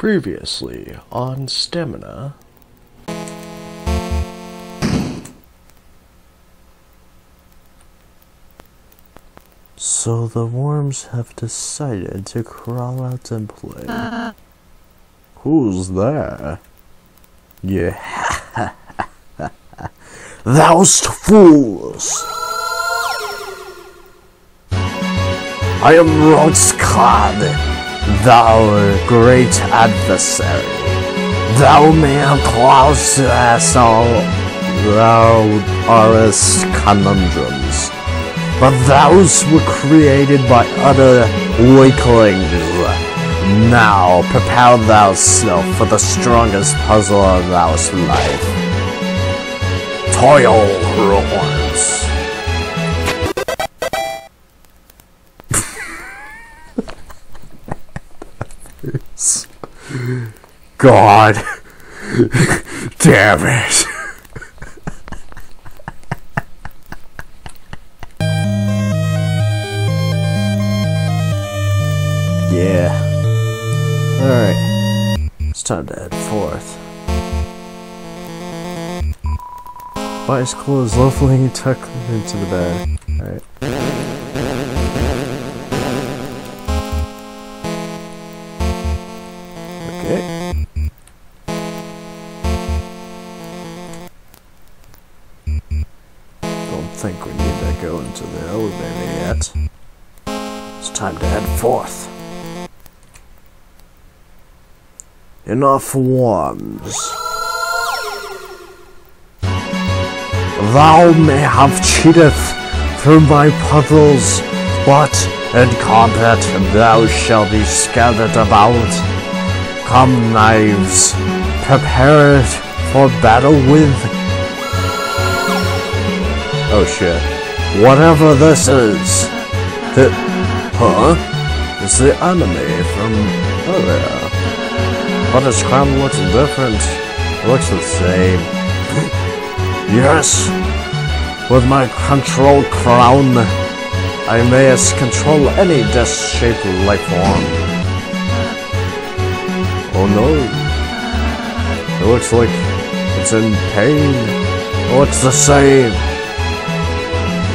Previously on Stamina. So the worms have decided to crawl out and play. Who's there? Yeah. Thou'st fools! I am Rauxcar, thou great adversary. Thou man clouds us all, thou arest conundrums. But thous were created by utter weaklings. Now prepare thyself for the strongest puzzle of thou's life. Toil roars. God damn it. Yeah. Alright. It's time to head forth. Bias clothes lovingly tucked into the bag. Alright. Forth. Enough worms. Thou may have cheated through my puzzles, but in combat thou shalt be scattered about. Come, knives, prepare it for battle with. Oh shit. Whatever this is. Huh? It's the anime from earlier, but its crown looks different. It looks the same. Yes, with my control crown, I may control any disc-shaped life form. Oh no! It looks like it's in pain. Oh, it's the same.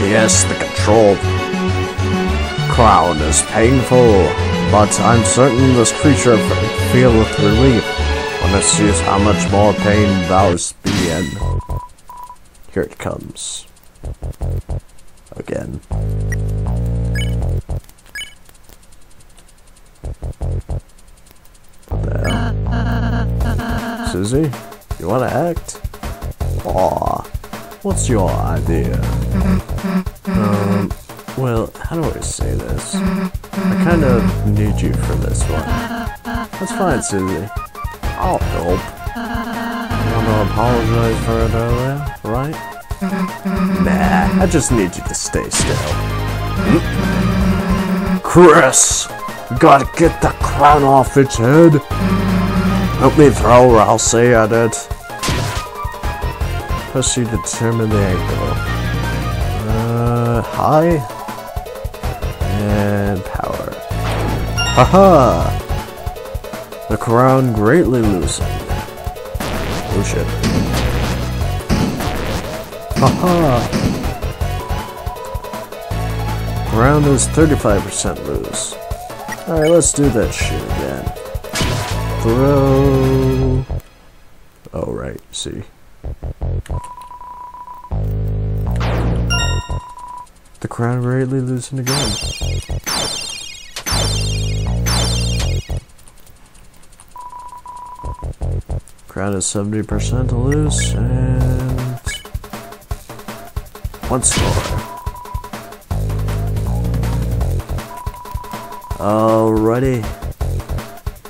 Yes, the control crown is painful, but I'm certain this creature feeleth relief when it sees how much more pain thou's be in. Here it comes. Again. There. Susie, you wanna act? Aw, what's your idea? Well, how do I say this? I kind of need you for this one. That's fine, Susie. I'll help. You want to apologize for it earlier, right? Nah, I just need you to stay still. Chris! You gotta get the crown off its head! Help me throw Ralsei at it. Plus you determine the angle. Hi? And power. Haha! The crown greatly loosened. Oh shit. Haha! Crown is 35% loose. Alright, let's do that shit again. Throw. Oh, right, see. The crown greatly loosened again. Crown is 70% loose, and once more. Alrighty,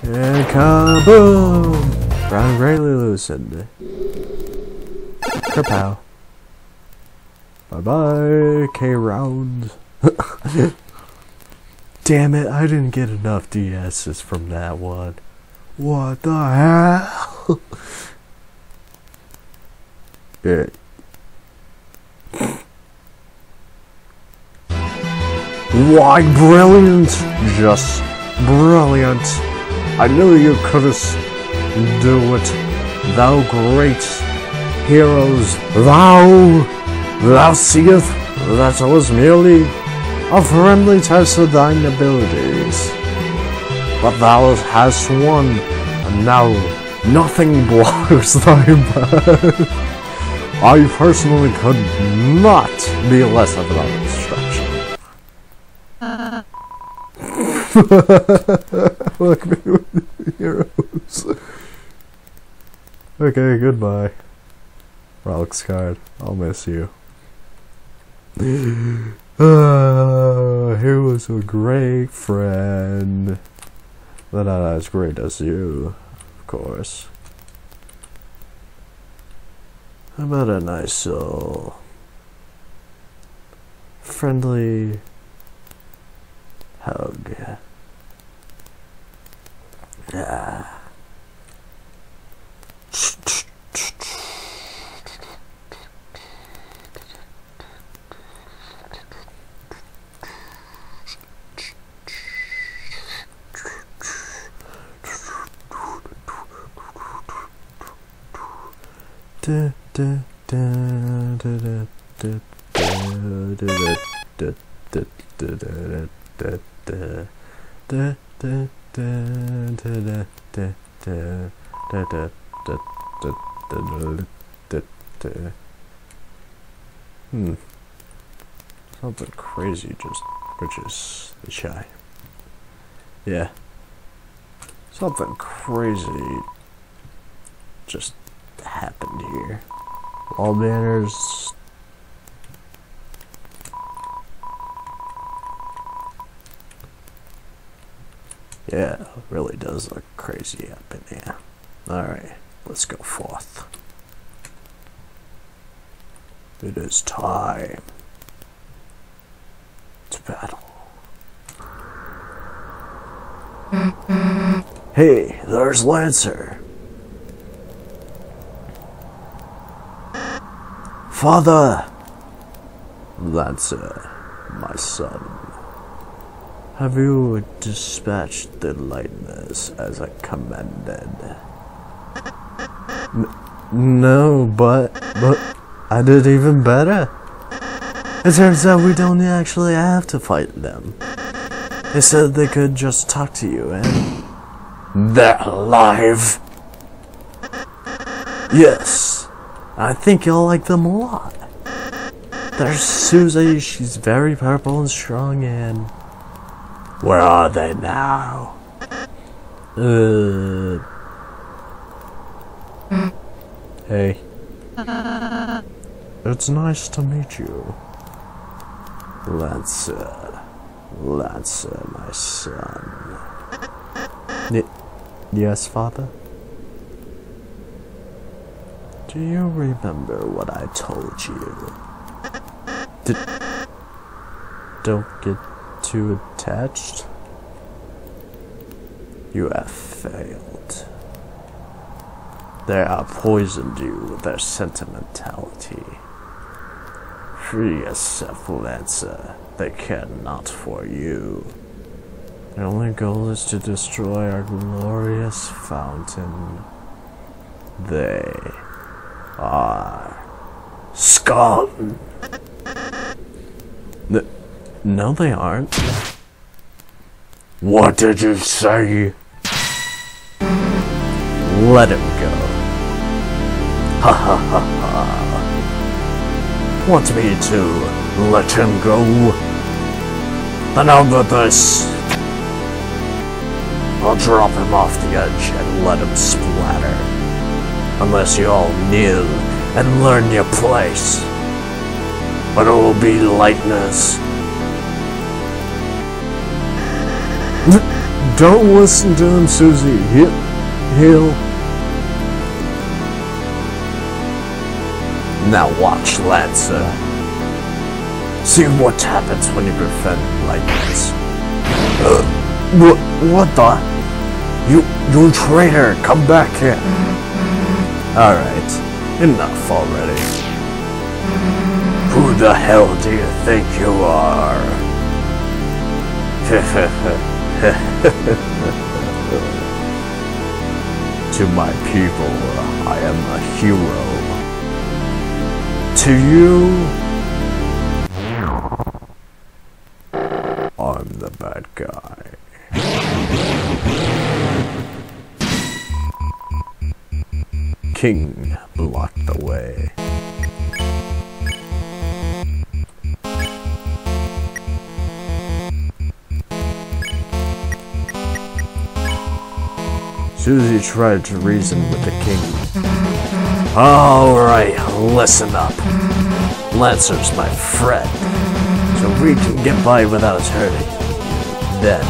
and kaboom! Crown greatly loosened. Kapow. Bye-bye, K-Round. Damn it, I didn't get enough DS's from that one. What the hell? Yeah. Why brilliant? Just brilliant. I knew you could do it, thou great heroes. Thou seest that I was merely a friendly test of thine abilities. But thou hast won, and now nothing blocks thy path. I personally could not be less of an distraction. Look me with the heroes. Okay, goodbye. Rauxcar, I'll miss you. He was a great friend. But not as great as you, of course. How about a nice little friendly hug? Ah. Something crazy just reaches the shy. Yeah. Something crazy just happened here. Wall banners. Yeah, it really does look crazy up in here. Alright, let's go forth. It is time to battle. Hey, there's Lancer. Father! Lancer, my son. Have you dispatched the lightness as I commanded? No, but I did even better. It turns out we don't actually have to fight them. They said they could just talk to you and... They're alive! Yes. I think you'll like them a lot. There's Susie, she's very purple and strong and... Where are they now? Hey. It's nice to meet you. Lancer, my son. Yes, father? Do you remember what I told you? Don't get too attached. You have failed. They have poisoned you with their sentimentality. Free yourself, Lancer. They care not for you. Their only goal is to destroy our glorious fountain. They... Ah, scum! No, they aren't. What did you say? Let him go. Ha ha ha ha. Want me to let him go? Then I'll do this. I'll drop him off the edge and let him splatter. Unless you all kneel and learn your place. But it will be lightness. Don't listen to him, Susie. He'll... Now watch, Lancer. See what happens when you prevent lightness. What the? You traitor! Come back here! Alright, enough already. Who the hell do you think you are? To my people, I am a hero. To you, I'm the bad guy. King blocked the way. Susie tried to reason with the king. Alright, listen up. Lancer's my friend, so we can get by without hurting. Then,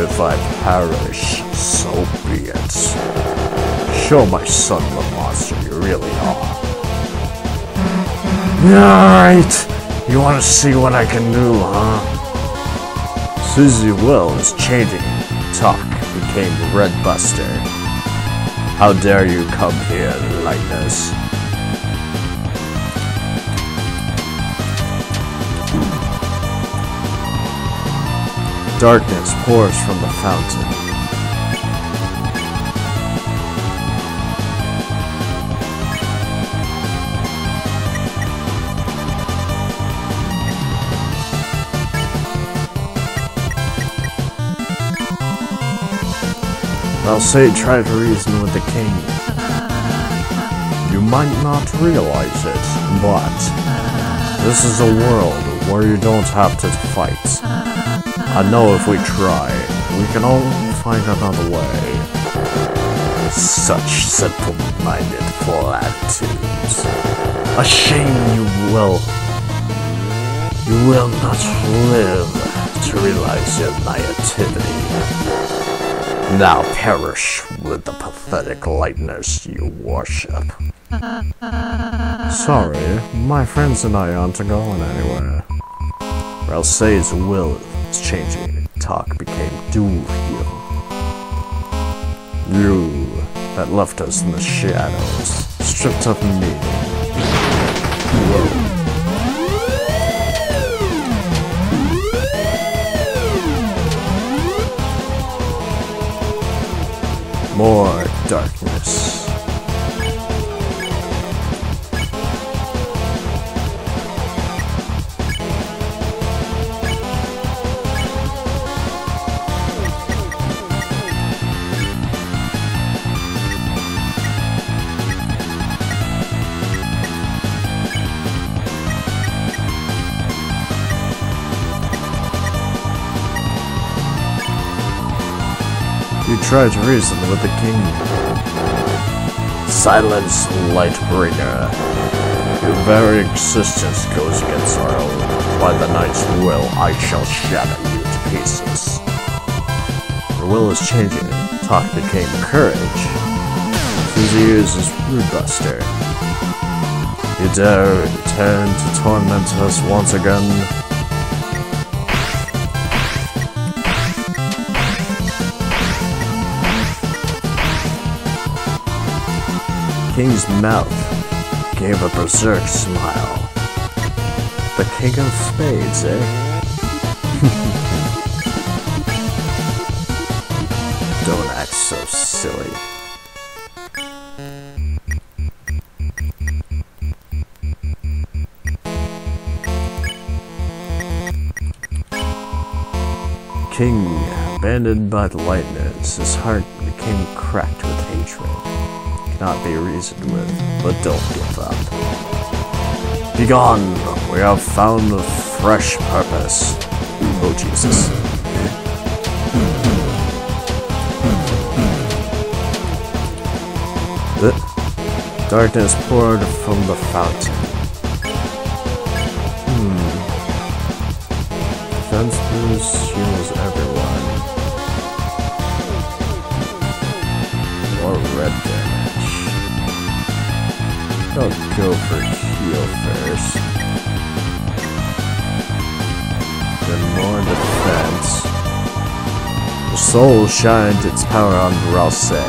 if I perish, so be it. Show my son the monster you really are. Alright, you wanna see what I can do, huh? Susie Wells changing talk. Became Red Buster. How dare you come here like this? Darkness pours from the fountain. Ralsei tried to reason with the king. You might not realize it, but this is a world where you don't have to fight. I know if we try, we can all find another way. Such simple-minded platitudes. A shame you will not live to realize your naivety. Now perish with the pathetic lightness you worship. Sorry, my friends and I aren't going anywhere. Ralsei's will is changing. Talk became dual heel. You that left us in the shadows, stripped of me. Whoa. More darkness. You tried to reason with the king. Silence, Lightbringer. Your very existence goes against our own. By the knight's will, I shall shatter you to pieces. Your will is changing. Talk became courage. Susie uses Blue Buster. You dare return to torment us once again? King's mouth gave a berserk smile. The king of spades, eh? Don't act so silly. King, abandoned by the lightness, his heart became cracked with hatred. Not be reasoned with, but don't give up. Begone! We have found a fresh purpose. Oh Jesus. The darkness poured from the fountain. Defense boost heals everyone. More red damage. I'll go for heal first. Then more defense. The soul shined its power on Ralsei.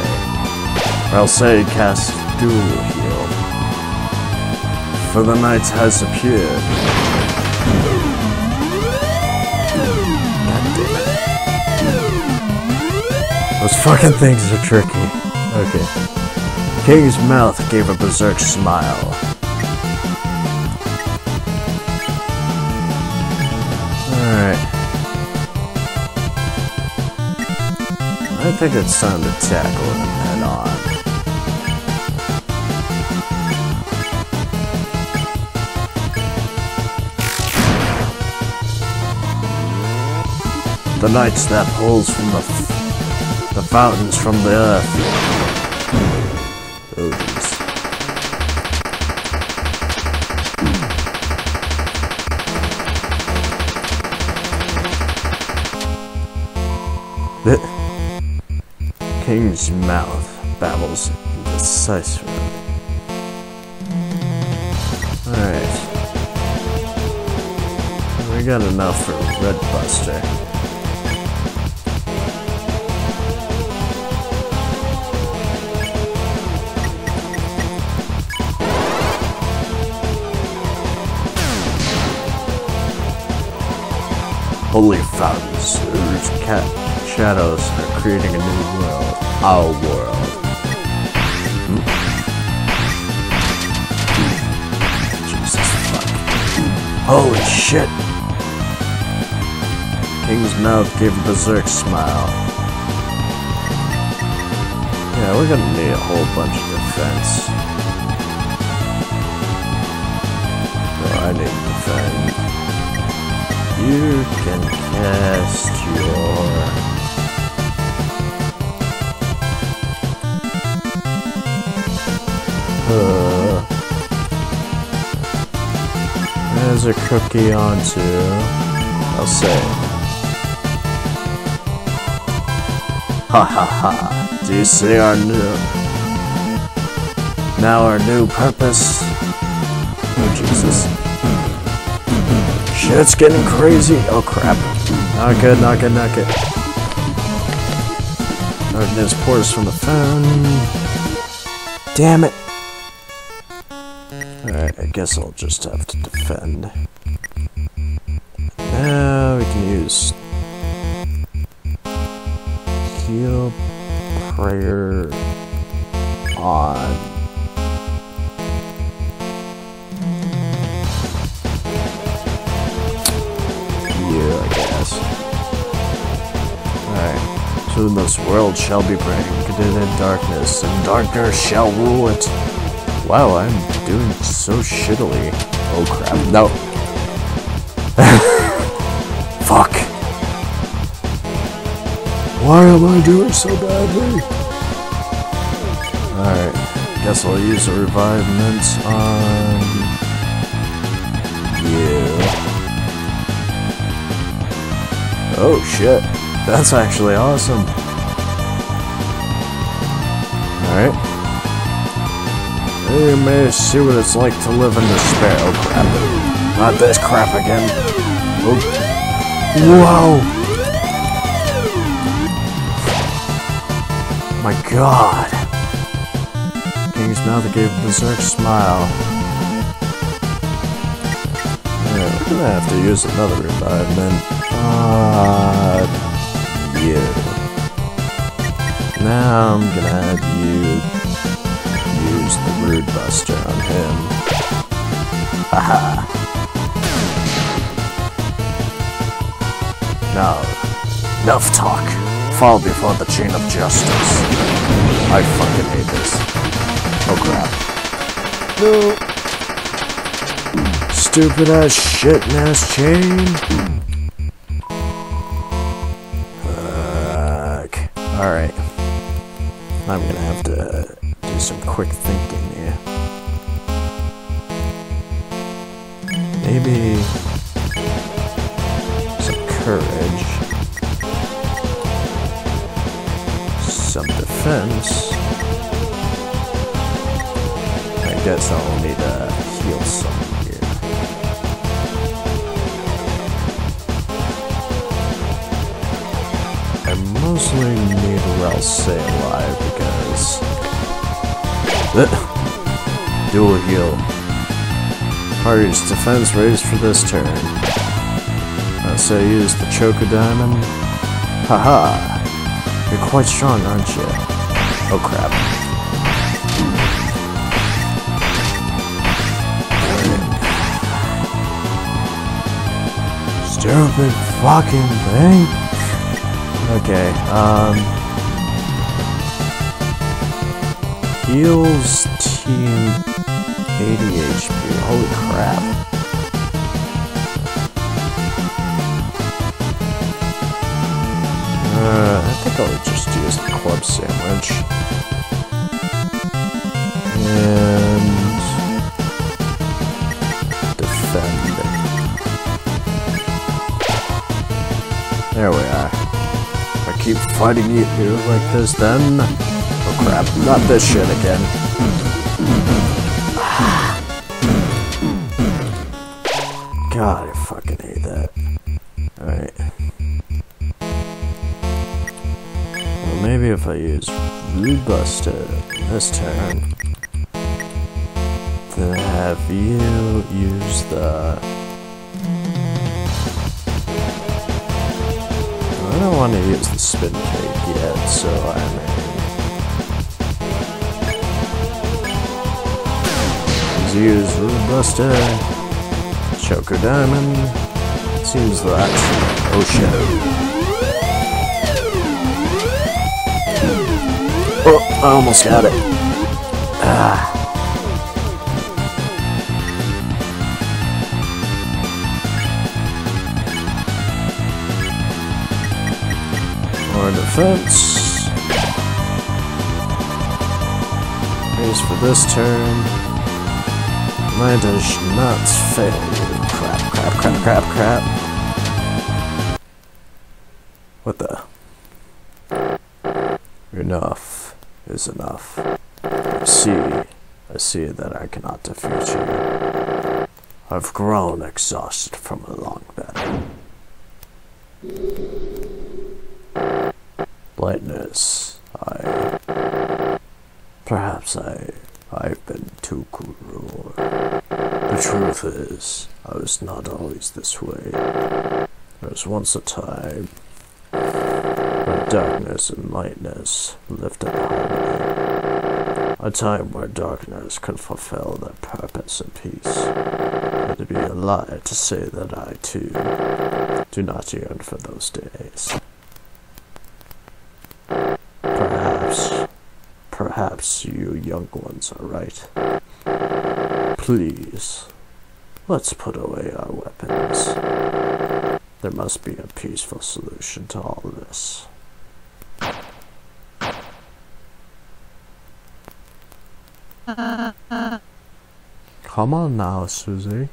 Ralsei cast dual heal. For the knight has appeared. God damn it. Those fucking things are tricky. Okay. King's mouth gave a berserk smile. Alright. I think it's time to tackle him head on. The night snap holes from the fountains from the earth. Oh, the King's mouth babbles indecisively. Alright. We got enough for a Red Buster. Holy fountains, whose cat shadows are creating a new world, our world. Jesus fuck. Holy shit! King's mouth gave a berserk smile. Yeah, we're gonna need a whole bunch of defense. Oh, I need defense. You can cast your... There's a cookie onto... I'll say. Ha ha ha. Do you see our new... Now our new purpose? Oh Jesus. Shit's getting crazy. Oh crap. Not good, not good, not good. Darkness pours from the phone. Damn it. Alright, I guess I'll just have to defend. Now we can use heal prayer on. To this world shall be bracketed in darkness, and darkness shall rule it. Wow, I'm doing so shittily. Oh crap, no. Fuck. Why am I doing so badly? Alright, guess I'll use a revivement on... Yeah. Oh shit. That's actually awesome. Alright. You may see what it's like to live in despair. Oh crap. Not this crap again. Oh. Whoa! My god. King's mouth gave a berserk smile. Yeah, we're gonna have to use another revive then. You. Now I'm gonna have you use the Rude Buster on him. Haha. Now, enough talk. Fall before the chain of justice. I fucking hate this. Oh crap. No. Stupid ass shit ass chain. Alright, I'm gonna have to do some quick thinking here. Maybe some courage, some defense. I guess I'll need to heal some. Mostly need Ralsei alive because dual heal. Party's defense raised for this turn. Ralsei used the Choco Diamond. Haha. You're quite strong, aren't you? Oh crap. Stupid fucking thing. Okay, heals team 80 HP. Holy crap. I think I would just use the club sandwich. And defend. There we are. If I keep fighting you like this then. Oh crap, not this shit again. God, I fucking hate that. Alright. Maybe if I use Blue Buster this turn, then have you use the... I don't want to use the spin cake yet, so I may use Rude Buster, Choco Diamond. Seems that. Oh shit. Oh, I almost got it. More defense. Here's for this turn. My does not fail. Crap, crap, crap, crap, crap. What the? Enough is enough. I see that I cannot defeat you. I've grown exhausted from a long battle. Blindness, I've been too cruel. The truth is, I was not always this way. There was once a time where darkness and lightness lived in harmony. A time where darkness could fulfill their purpose in peace. It would be a lie to say that I, too, do not yearn for those days. Perhaps you young ones are right. Please, let's put away our weapons. There must be a peaceful solution to all this. Come on now, Susie.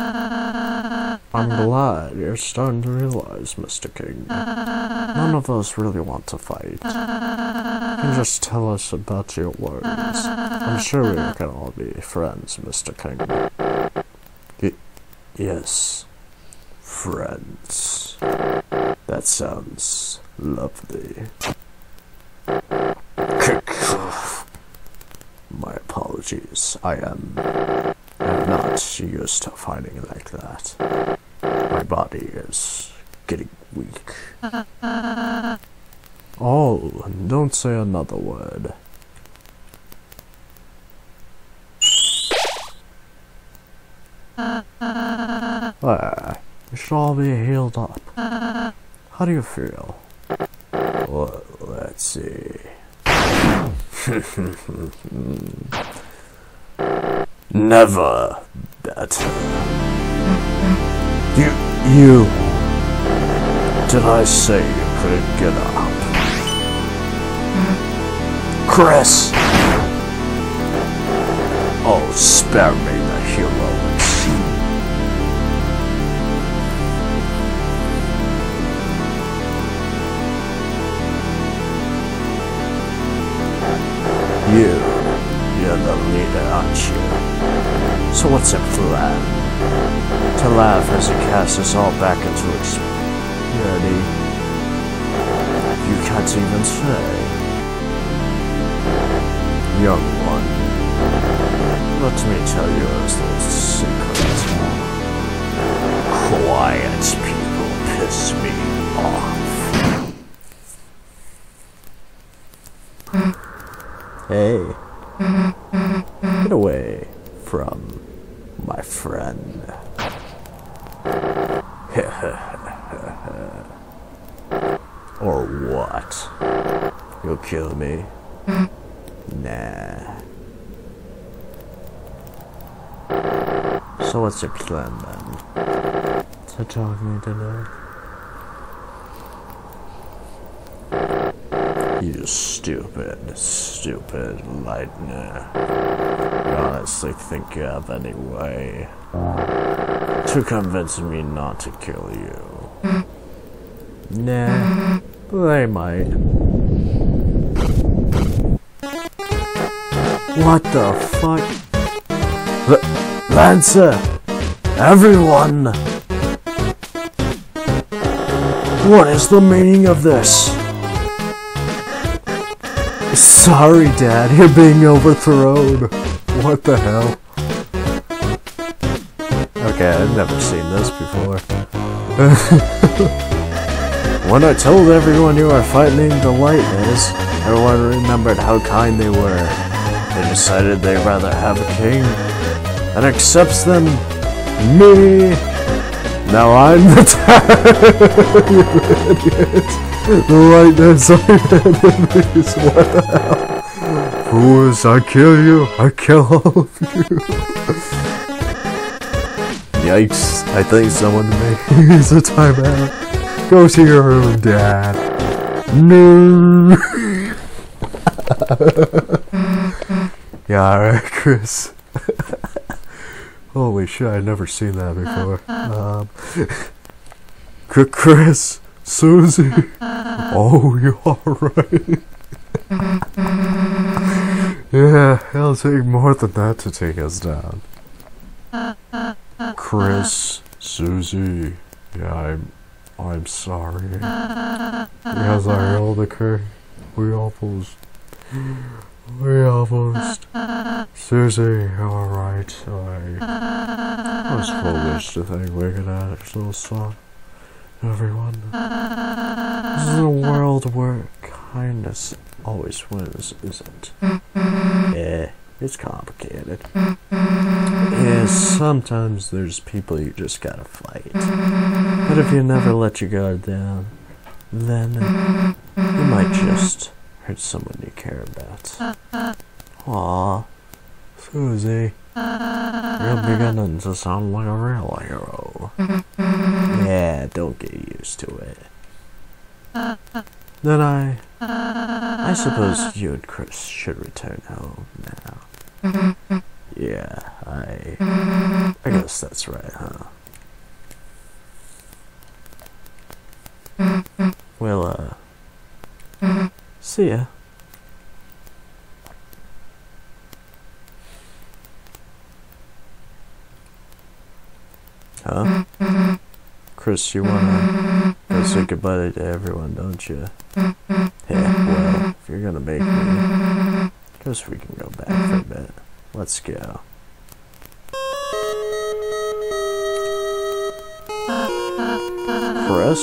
I'm glad you're starting to realize, Mr. King. None of us really want to fight. You can just tell us about your worries. I'm sure we can all be friends, Mr. King. Yes. Friends. That sounds lovely. My apologies. I'm not used to fighting like that. My body is getting weak. Oh, don't say another word. There, you should all be healed up. How do you feel? Well, let's see. Never better. You. Did I say you couldn't get up? Chris! Oh, spare me the heroics. You're the leader, aren't you? So what's your plan? To laugh as it casts us all back into obscurity. You can't even say. Young one, let me tell you a little secret. Quiet people piss me off. Hey. Get away from my friend. Or what? You'll kill me? Nah. So what's your plan then? To talk me to death? You stupid lightner. I honestly think you have any way to convince me not to kill you. Nah, they might. What the fuck? Lancer! Everyone! What is the meaning of this? Sorry, Dad, you're being overthrown. What the hell? Okay, I've never seen this before. When I told everyone you were fighting the lightness, everyone remembered how kind they were. They decided they'd rather have a king that accepts them, me. Now I'm the you idiot. The lightness are enemies. What the hell? Fools, I kill you. I kill all of you. Yikes, I think someone may use a timeout. Go to your room, Dad. No. Yeah, alright, Chris. Holy shit, I've never seen that before. Chris, Susie. Oh, you alright? Yeah, it'll take more than that to take us down. Chris, Susie. Yeah, I'm sorry. Because our elder curse, we almost. Susie, alright. I was foolish to think we could actually stop everyone. This is a world where kindness always wins, isn't it? Yeah, it's complicated. Yeah, sometimes there's people you just gotta fight. But if you never let your guard down, then you might just hurt someone you care about. Aww, Susie, you're beginning to sound like a real hero. Yeah, don't get used to it. Then I suppose you and Chris should return home now. Yeah, I guess that's right, huh? Well, see ya. Huh? Chris, you wanna go say goodbye to everyone, don't you? Yeah, well, if you're gonna make me, guess we can go back for a bit. Let's go. Chris?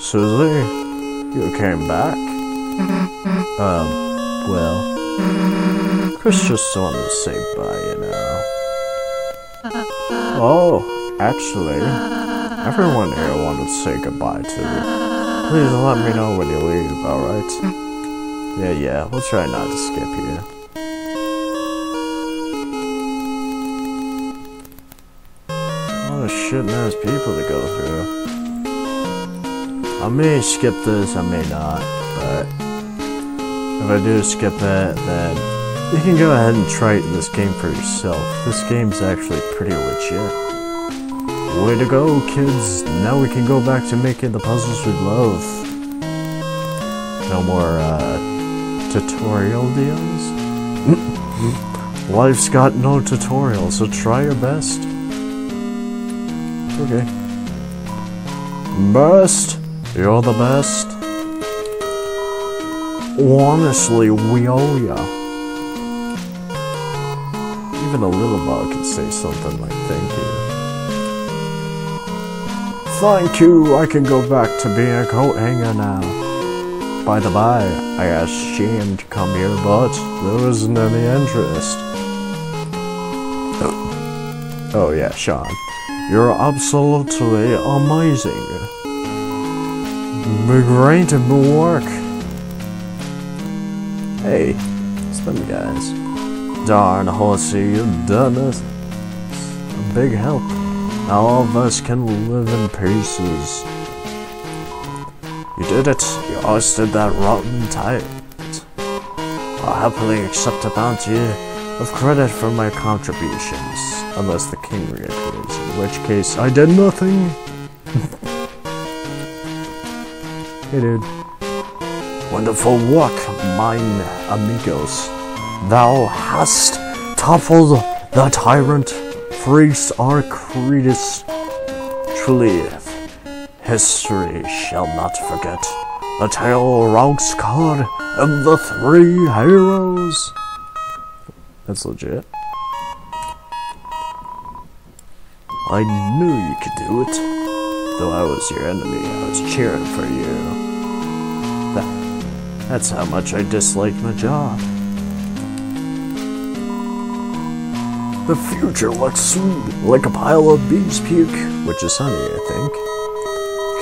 Susie, you came back? Well, Chris just wanted to say bye, you know. Oh, actually, everyone here wanted to say goodbye to you. Please let me know when you leave, alright? Yeah, we'll try not to skip you. What a shit-ass people to go through. I may skip this, I may not, but if I do skip it, then you can go ahead and try it in this game for yourself. This game's actually pretty legit. Way to go, kids! Now we can go back to making the puzzles we love. No more, tutorial deals? Life's got no tutorial, so try your best. Okay. Best! You're the best. Honestly, we owe ya. Even a little bug can say something like thank you. Thank you, I can go back to being a coat hanger now. by the by, I asked Jim to come here, but there wasn't any interest. Oh yeah, Sean. You're absolutely amazing. Great work. Hey, it's them guys. Darn horsey, you've done us a big help. Now all of us can live in pieces. You did it. You ousted that rotten tyrant. I'll happily accept a bounty of credit for my contributions. Unless the king reappears, in which case I did nothing. Hey dude. Wonderful work, mine amigos. Thou hast toppled the tyrant Friis Arcredis. Truly, history shall not forget the tale of Rauxcar and the three heroes. That's legit. I knew you could do it. Though I was your enemy, I was cheering for you. That's how much I disliked my job. The future looks sweet, like a pile of bees puke, which is sunny, I think.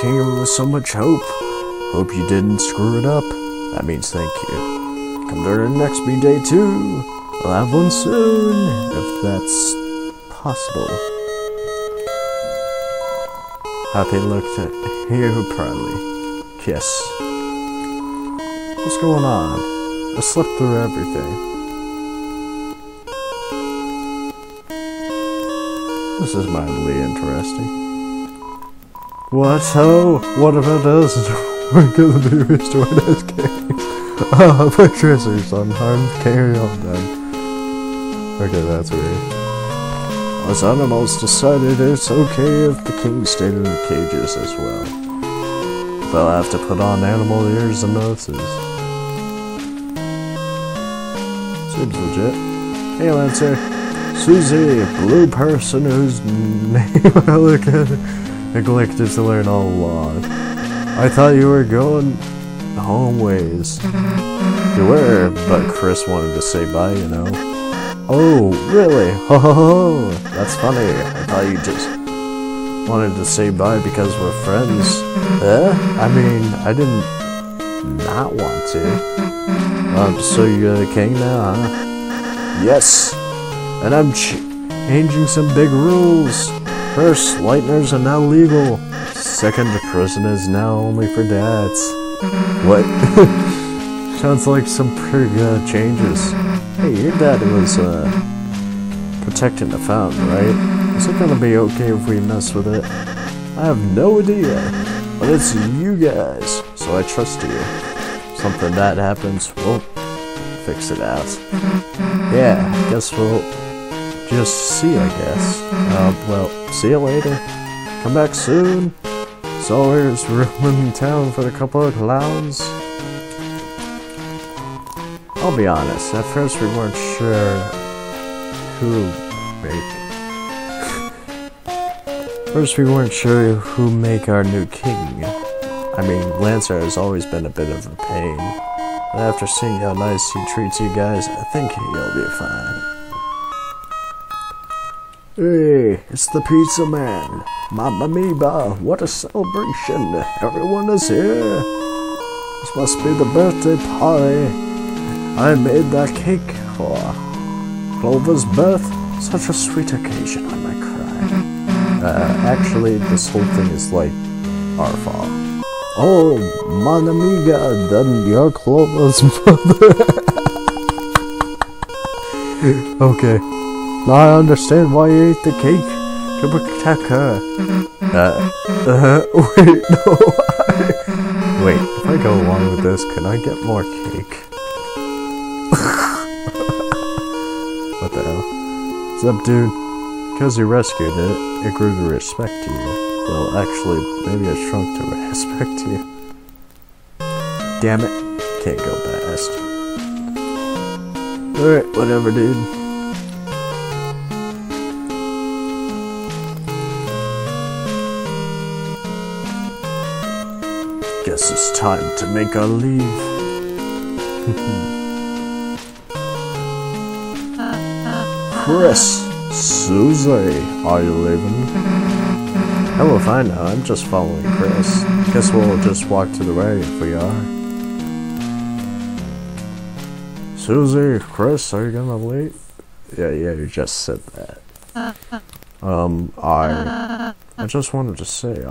Came with so much hope. Hope you didn't screw it up. That means thank you. Come to the next bee day too. We'll have one soon, if that's possible. Happy looked at you proudly. Kiss. What's going on? I slipped through everything. This is mildly interesting. What? Oh, what about us? We're gonna be restored as kings. Oh, my dressers unharmed. Carry on then. Okay, that's weird. Us animals decided it's okay if the king stayed in the cages as well. They'll have to put on animal ears and noses. Seems legit. Hey Lancer, Susie, blue person whose name I look at neglected to learn all along. I thought you were going home ways. You were, but Chris wanted to say bye, you know. Oh, really? Ho ho ho! That's funny. I thought you just wanted to say bye because we're friends. Eh? I mean, I didn't not want to. So you're the king now, huh? Yes! And I'm changing some big rules. First, lighteners are now legal. Second, prison is now only for dads. What? Sounds like some pretty good changes. Hey, your dad was, protecting the fountain, right? Is it gonna be okay if we mess with it? I have no idea, but it's you guys, so I trust you. Something that happens, we'll fix it out. Yeah, guess we'll just see, I guess. Well, see you later. Come back soon. There's always room in town for a couple of clowns. I'll be honest, at first we weren't sure who make our new king. I mean, Lancer has always been a bit of a pain. But after seeing how nice he treats you guys, I think he'll be fine. Hey, it's the pizza man. Mamma mia, what a celebration. Everyone is here. This must be the birthday party I made that cake for Clover's birth. Such a sweet occasion, I might cry. Actually, this whole thing is like our fault. Oh, mon amiga, then you're Clover's mother. Okay. Now I understand why you ate the cake. To protect her. Wait, no. Wait, if I go along with this, can I get more cake? What the hell? What's up, dude? Because you rescued it, it grew to respect you. Well, actually, maybe it shrunk to respect you. Damn it. Can't go past. Alright, whatever, dude. guess it's time to make our leave. Chris, Susie, are you leaving? How will I know? I'm just following Chris. Guess we'll just walk to the right if we are. Susie, Chris, are you gonna leave? Yeah, you just said that. I just wanted to say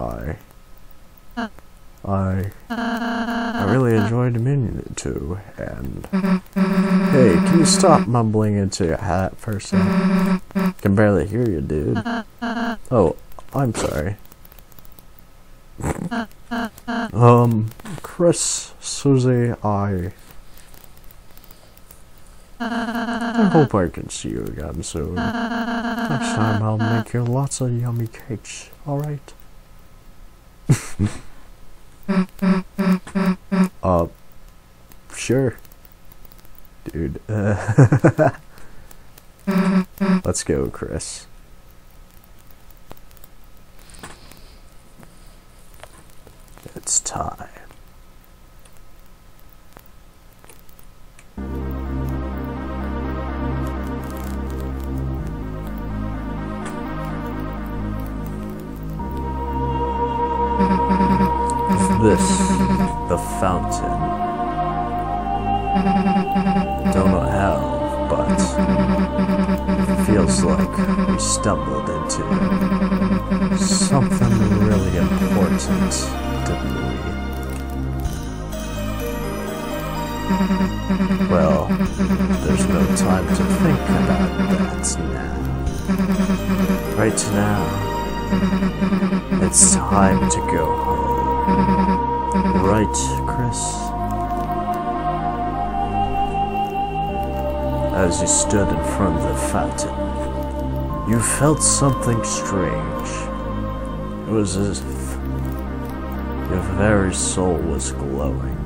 I really enjoyed Minion 2, and hey, can you stop mumbling into your hat for a second? Can barely hear you, dude. Oh, I'm sorry. Chris, Susie, I hope I can see you again soon. Next time I'll make you lots of yummy cakes, alright? Sure. Dude, let's go, Chris. It's time. This, the fountain. Don't know how, but feels like we stumbled into something really important, didn't we? Well, there's no time to think about that now. Right now, it's time to go home. Right, Chris? As you stood in front of the fountain, you felt something strange. It was as if your very soul was glowing.